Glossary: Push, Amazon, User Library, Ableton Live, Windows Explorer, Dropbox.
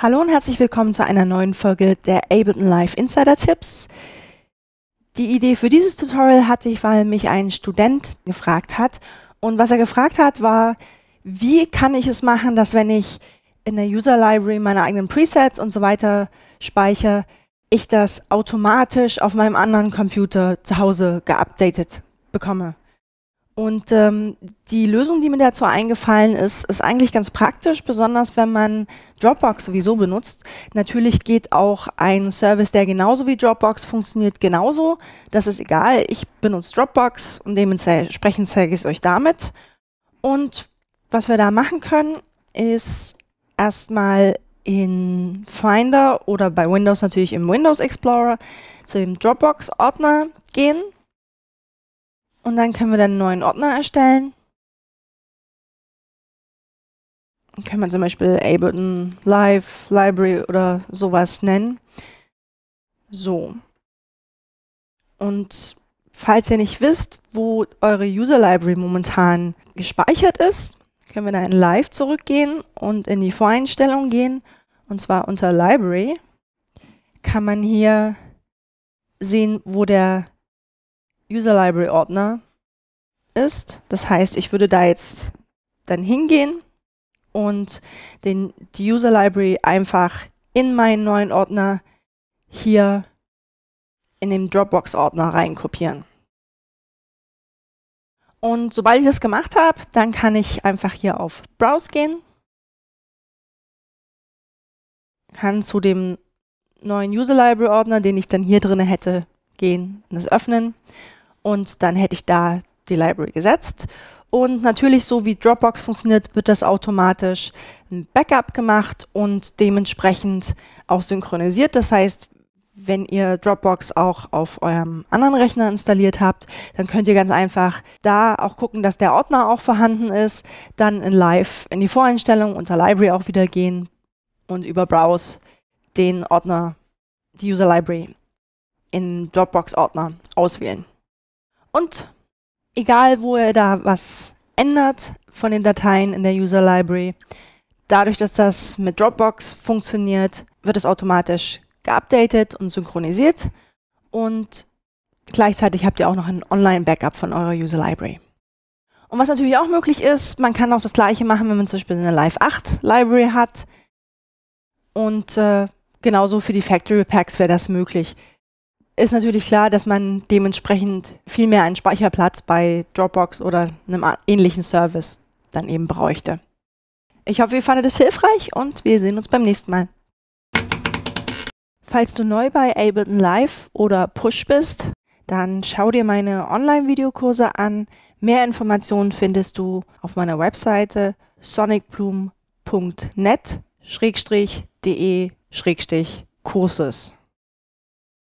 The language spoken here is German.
Hallo und herzlich willkommen zu einer neuen Folge der Ableton Live Insider Tipps. Die Idee für dieses Tutorial hatte ich, weil mich ein Student gefragt hat. Und was er gefragt hat, war, wie kann ich es machen, dass wenn ich in der User Library meine eigenen Presets und so weiter speichere, ich das automatisch auf meinem anderen Computer zu Hause geupdatet bekomme. Und die Lösung, die mir dazu eingefallen ist, ist eigentlich ganz praktisch, besonders wenn man Dropbox sowieso benutzt. Natürlich geht auch ein Service, der genauso wie Dropbox funktioniert, genauso. Das ist egal, ich benutze Dropbox und dementsprechend zeige ich es euch damit. Und was wir da machen können, ist erstmal in Finder oder bei Windows natürlich im Windows Explorer zu dem Dropbox-Ordner gehen. Und dann können wir dann einen neuen Ordner erstellen. Dann können wir zum Beispiel Ableton Live, Library oder sowas nennen. So. Und falls ihr nicht wisst, wo eure User Library momentan gespeichert ist, können wir dann in Live zurückgehen und in die Voreinstellungen gehen. Und zwar unter Library kann man hier sehen, wo der User Library Ordner ist. Das heißt, ich würde da jetzt dann hingehen und die User Library einfach in meinen neuen Ordner hier in den Dropbox Ordner reinkopieren. Und sobald ich das gemacht habe, dann kann ich einfach hier auf Browse gehen, kann zu dem neuen User Library Ordner, den ich dann hier drin hätte, gehen und das öffnen. Und dann hätte ich da die Library gesetzt. Und natürlich, so wie Dropbox funktioniert, wird das automatisch ein Backup gemacht und dementsprechend auch synchronisiert. Das heißt, wenn ihr Dropbox auch auf eurem anderen Rechner installiert habt, dann könnt ihr ganz einfach da auch gucken, dass der Ordner auch vorhanden ist. Dann in Live in die Voreinstellungen unter Library auch wieder gehen und über Browse den Ordner, die User Library, in Dropbox-Ordner auswählen. Und egal, wo ihr da was ändert von den Dateien in der User Library, dadurch, dass das mit Dropbox funktioniert, wird es automatisch geupdatet und synchronisiert und gleichzeitig habt ihr auch noch ein Online-Backup von eurer User Library. Und was natürlich auch möglich ist, man kann auch das Gleiche machen, wenn man zum Beispiel eine Live 8 Library hat und genauso für die Factory Packs wäre das möglich. Ist natürlich klar, dass man dementsprechend viel mehr einen Speicherplatz bei Dropbox oder einem ähnlichen Service dann eben bräuchte. Ich hoffe, ihr fandet es hilfreich und wir sehen uns beim nächsten Mal. Falls du neu bei Ableton Live oder Push bist, dann schau dir meine Online-Videokurse an. Mehr Informationen findest du auf meiner Webseite sonicbloom.net/de/kurses.